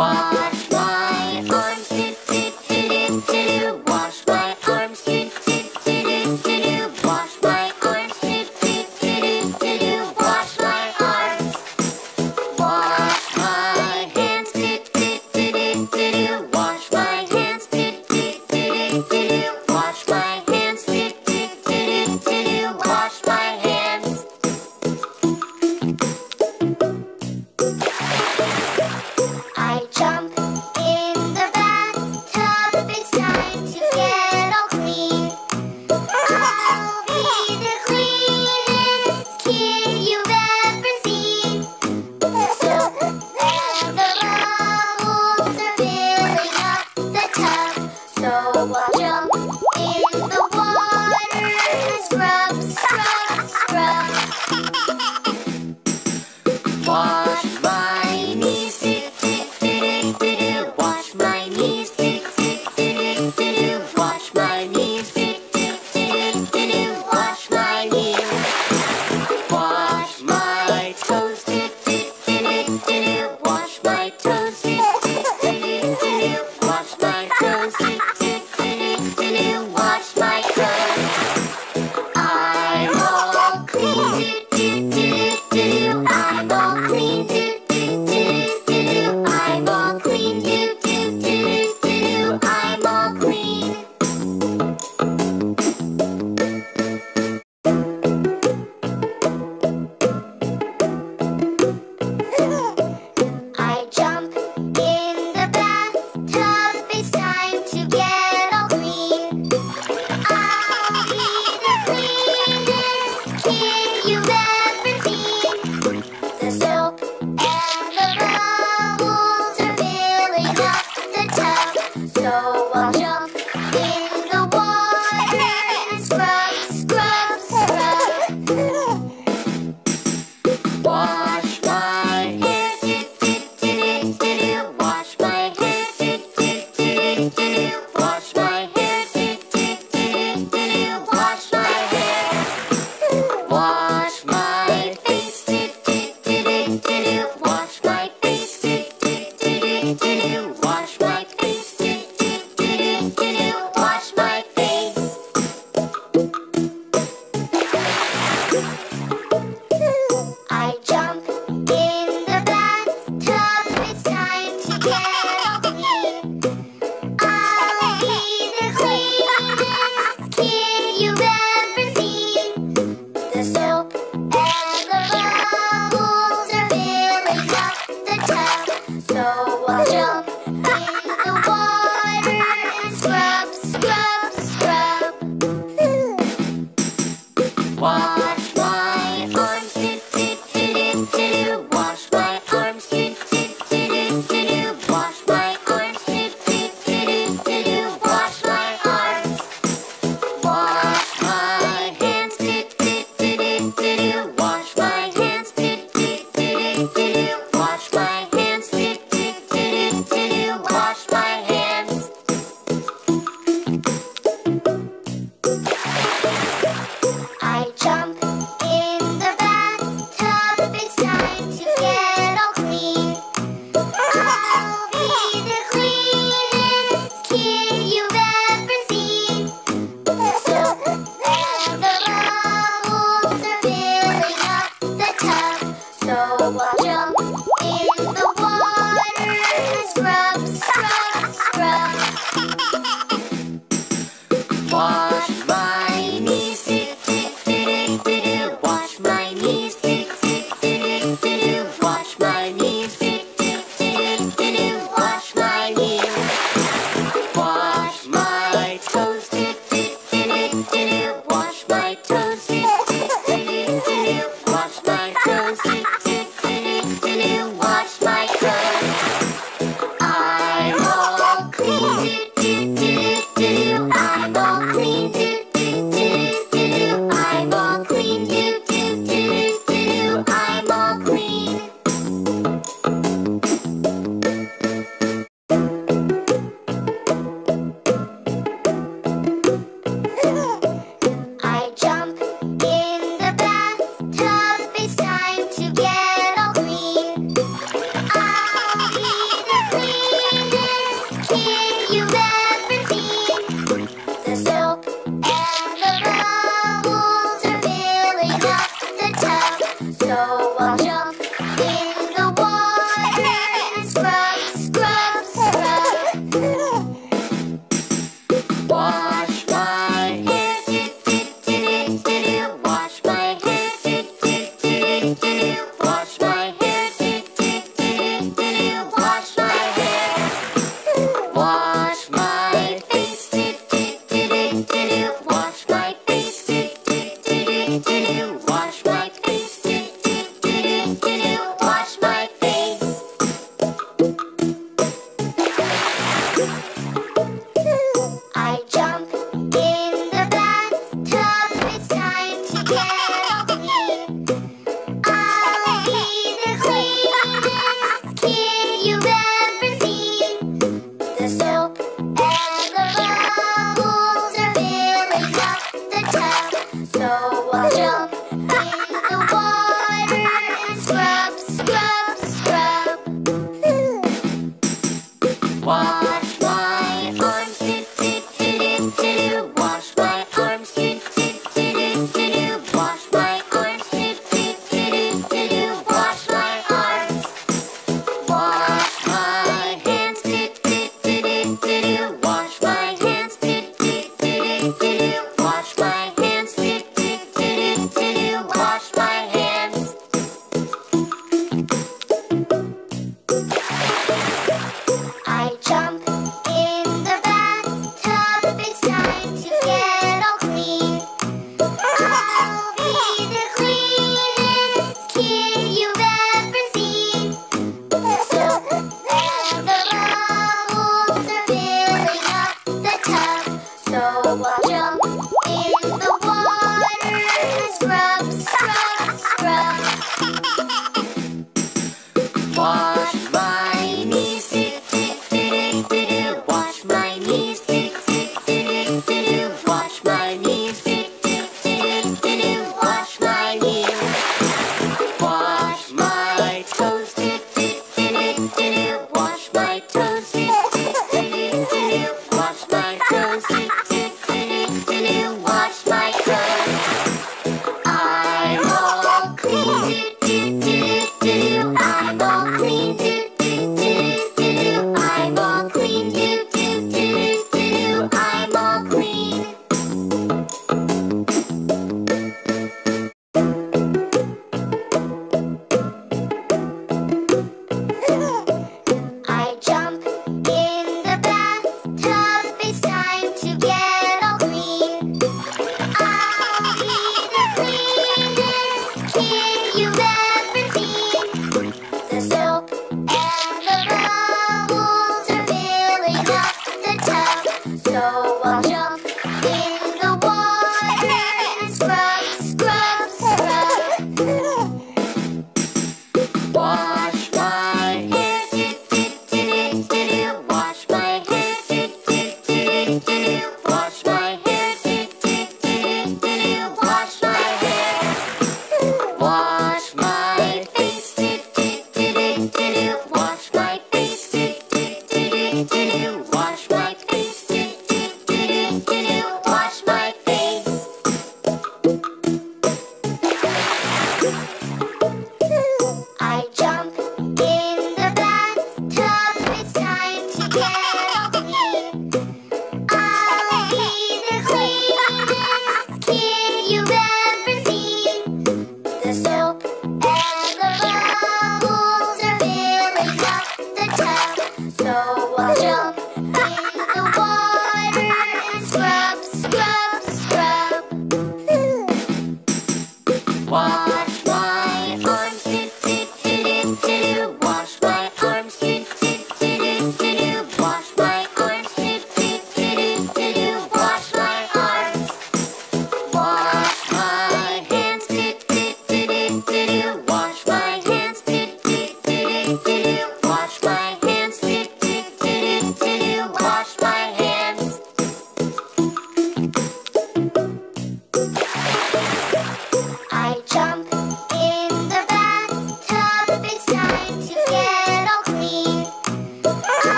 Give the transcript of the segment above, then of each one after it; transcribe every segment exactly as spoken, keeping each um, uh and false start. Wash my arms, do do do do do do. Wash my arms, do do do do do do. Wash my arms, do do do do do do. Wash my arms. Wash my hands, do do do do do do. Wash my hands, do do do do do do. Wash my hands, do do do do do do. Wash my hands. I jump in the bathtub, it's time to get all clean. I'll be the cleanest kid you've ever seen. So the bubbles are filling up the tub, so I'll jump in the water and scrub, scrub, scrub. Wash my knees, do do do do do. Wash my arms, do do do do do do. Wash my arms, do do do do do do. Wash my arms, do do do do do do. Wash my arms. Wash my hands, do do do do do do. Wash my hands, do do do do do do. Wash my hands, do do do do do do. Wash my hands. I jump.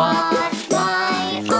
You've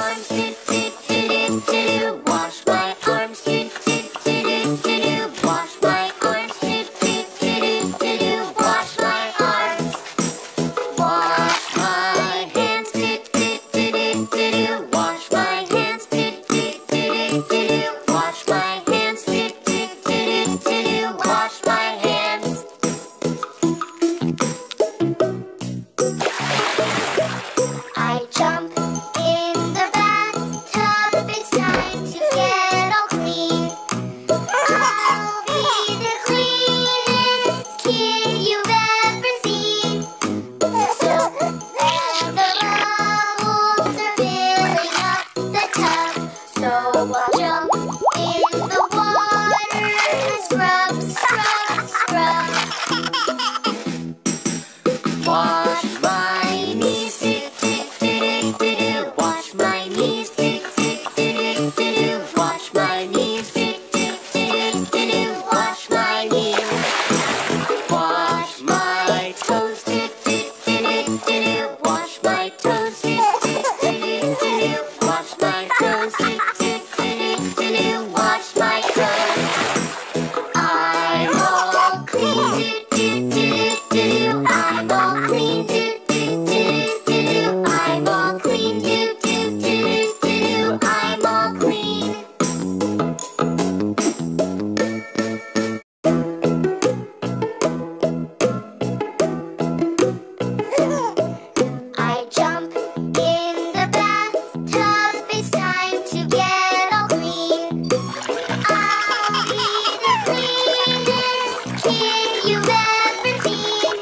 ever seen.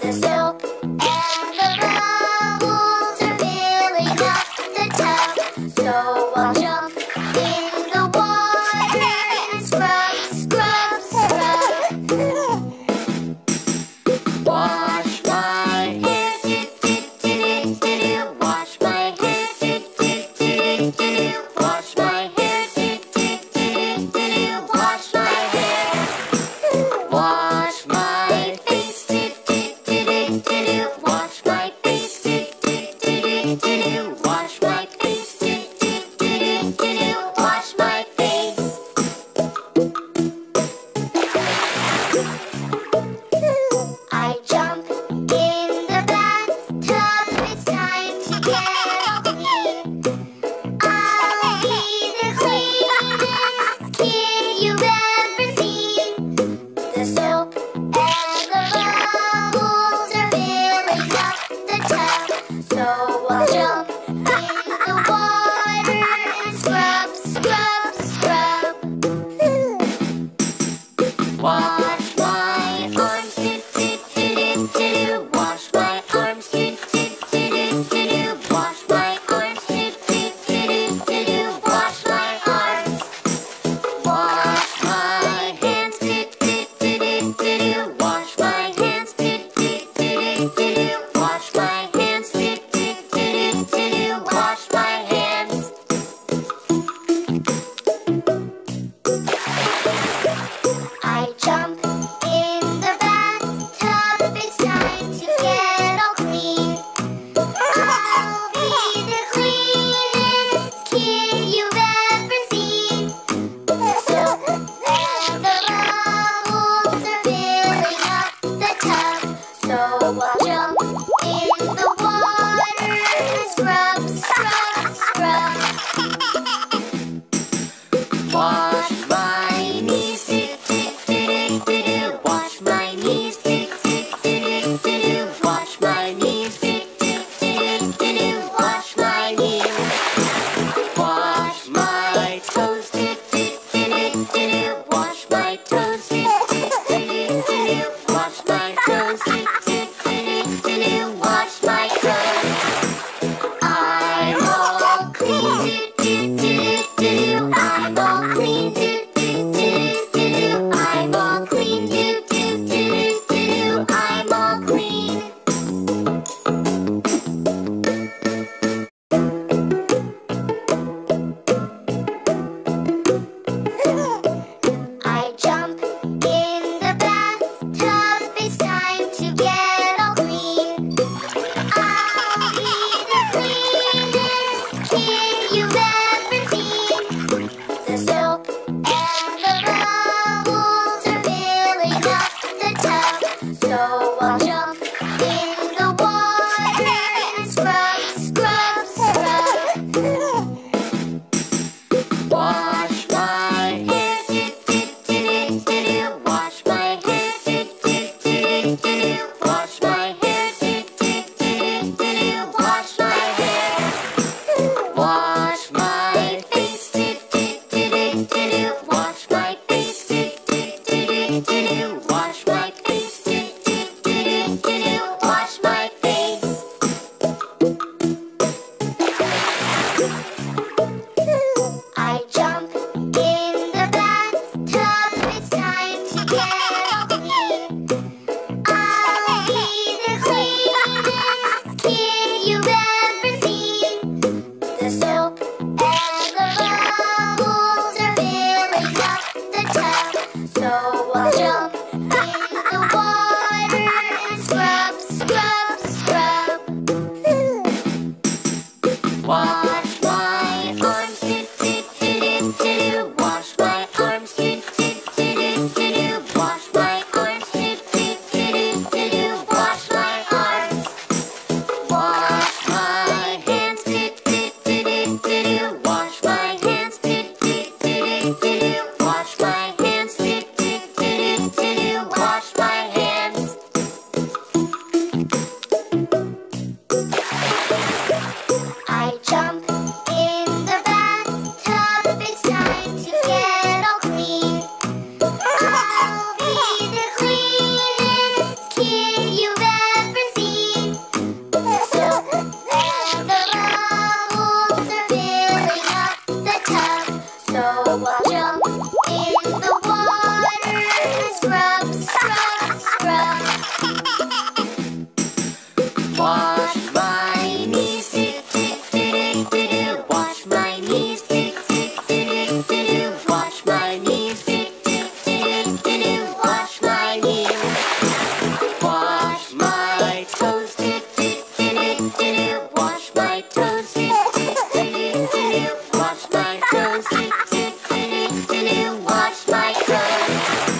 The soap and the bubbles are filled. Wash my knees, tick tick tick tick. Wash my knees, tick tick tick tick. Wash my knees, tick tick tick tick. Wash my knees. Wash my toes, tick tick tick tick. Wash my toes, tick tick tick tick. Wash my toes, tick tick tick tick. Wash my toes.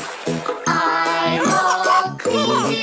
I'm all clean.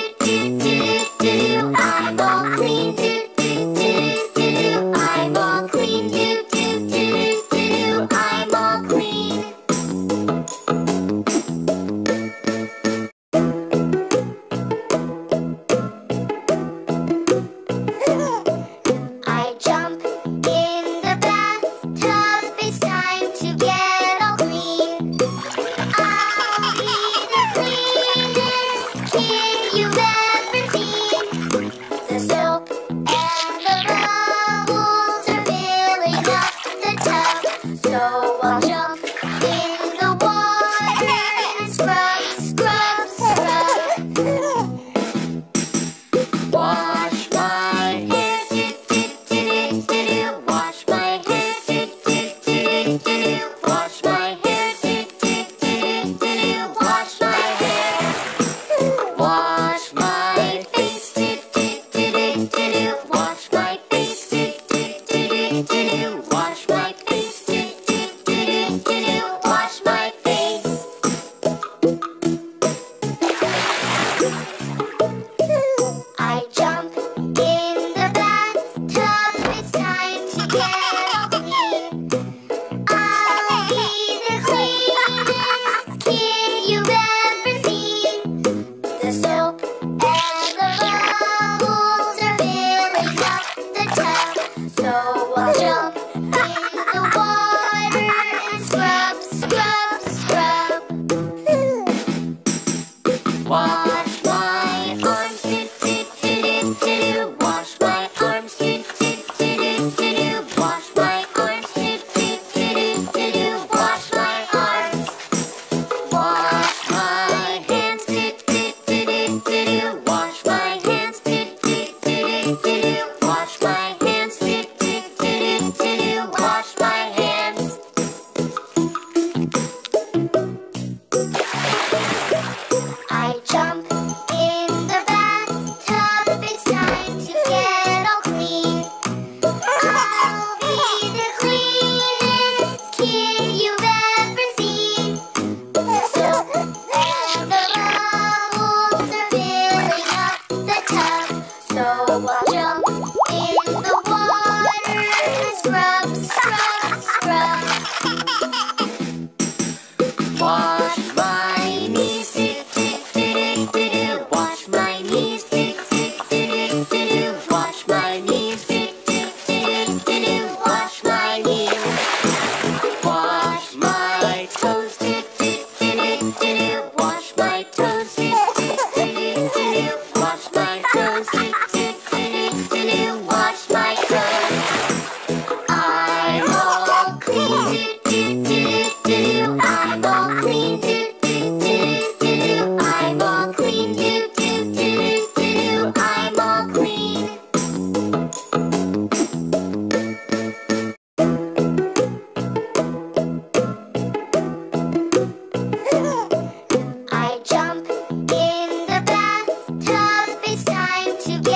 I jump in the bathtub, it's time to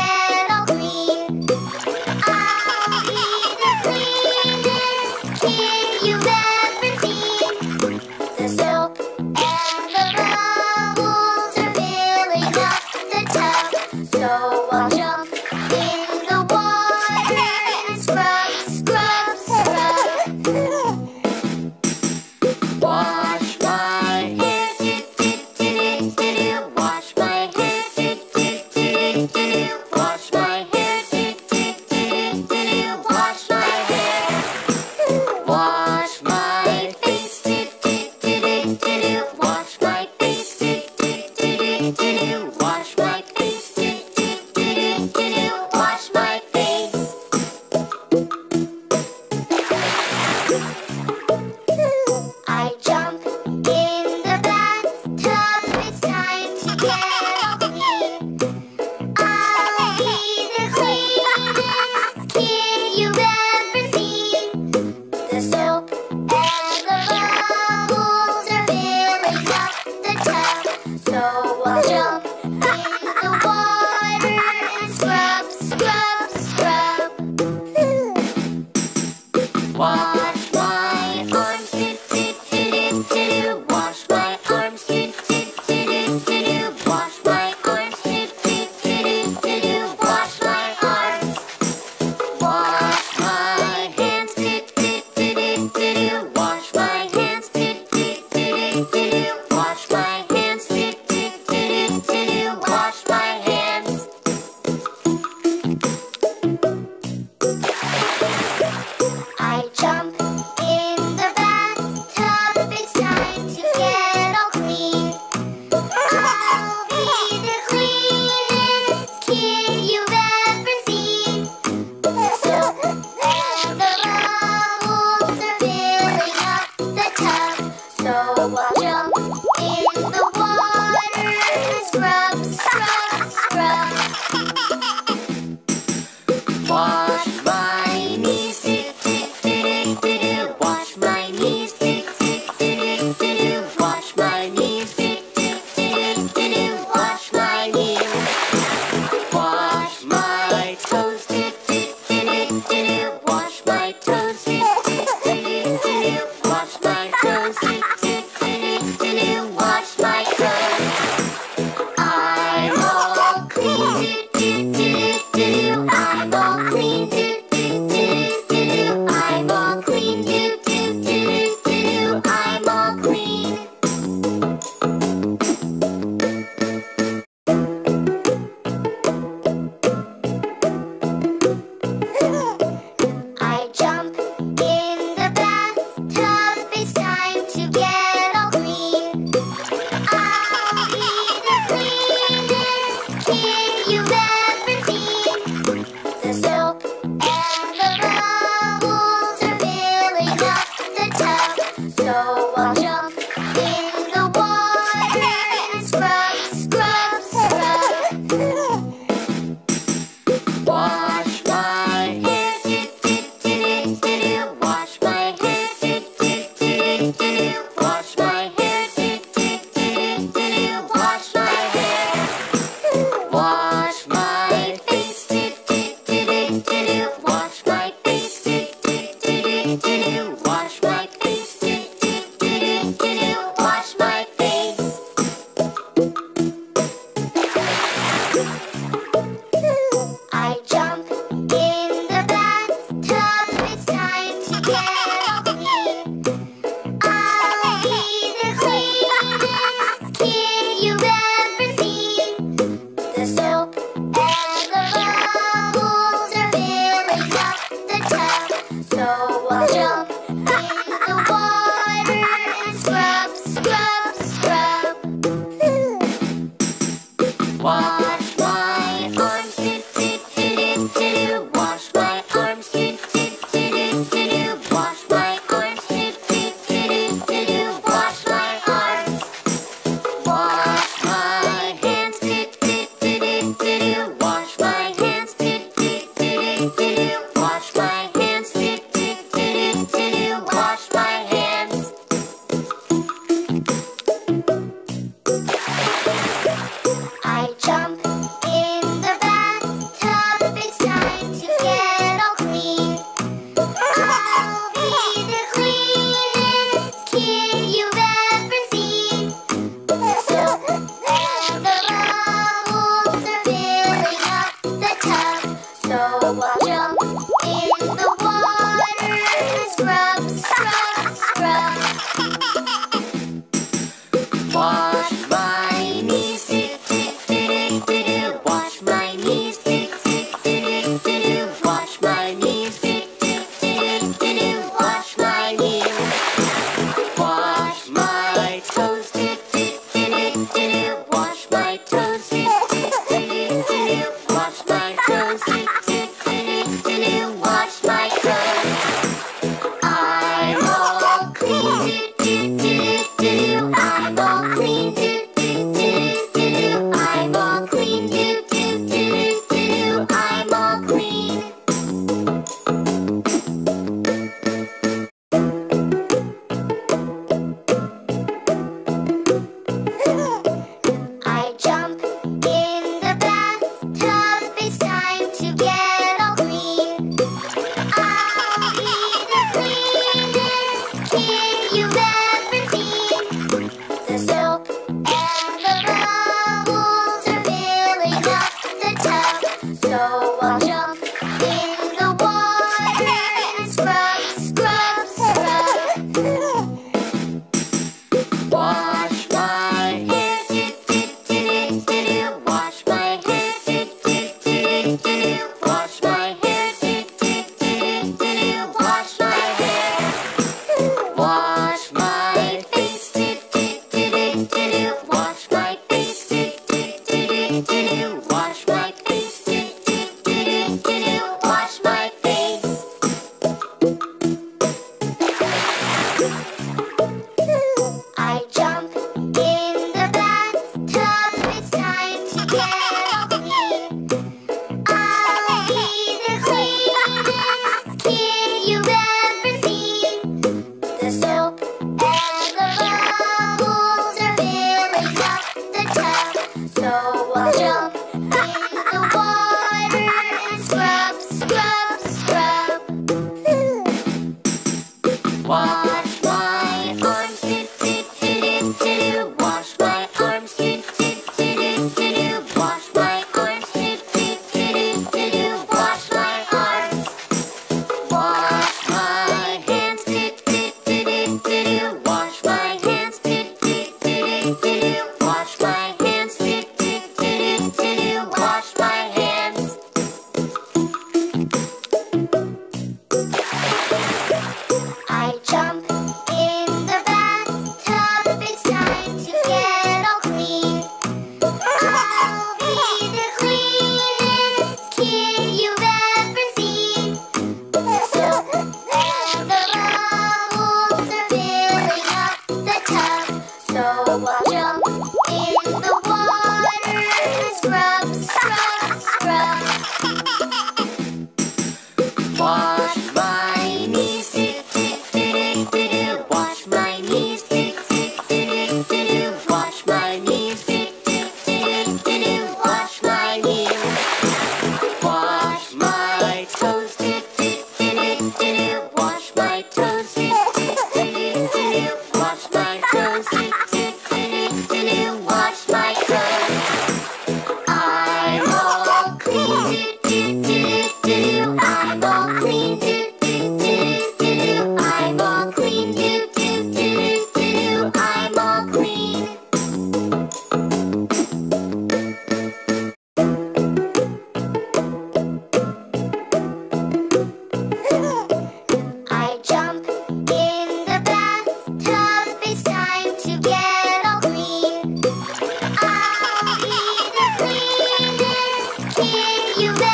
Wash my face,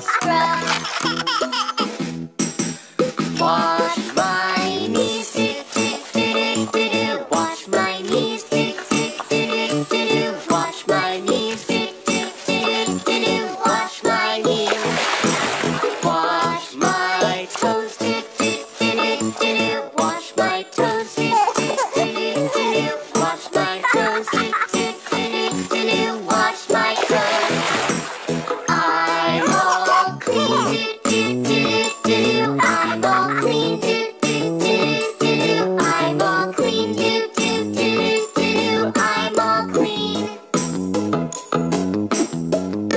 scrub. Wash my knees, tick tick tick tick tick. Wash my knees, tick tick tick tick tick. Wash my knees, tick tick tick tick tick. Wash my knees. Wash my toes, tick tick tick tick tick. Wash my toes, tick tick tick tick. Wash my toes, tick tick tick tick. Wash my toes. I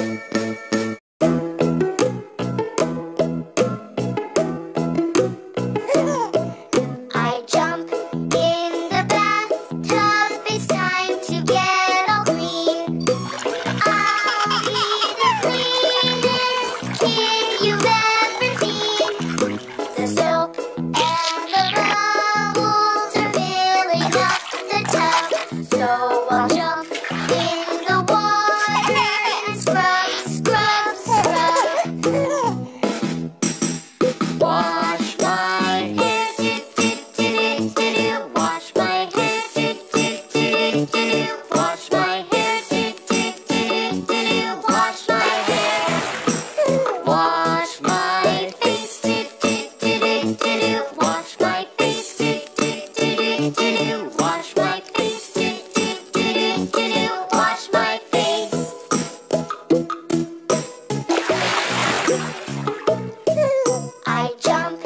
jump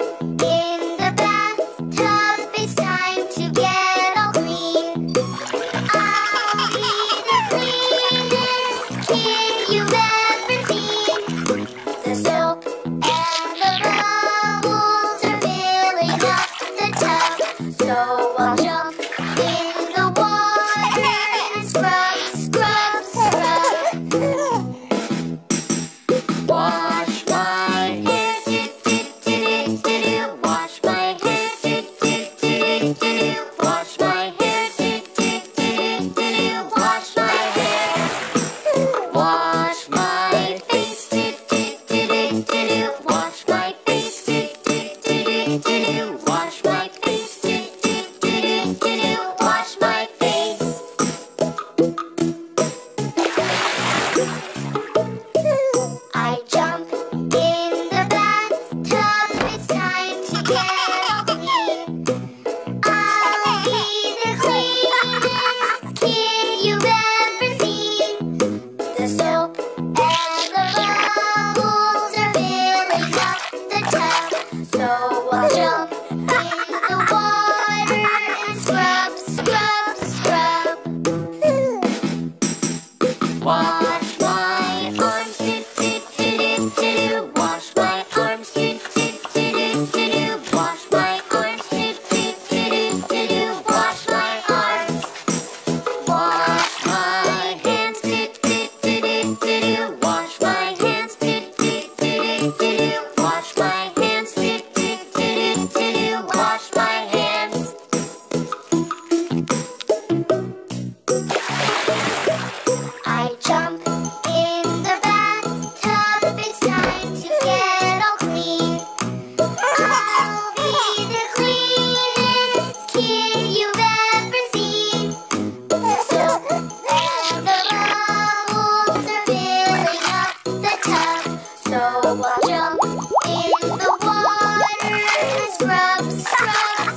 in the bathtub, it's time to get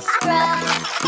scrub, scrub.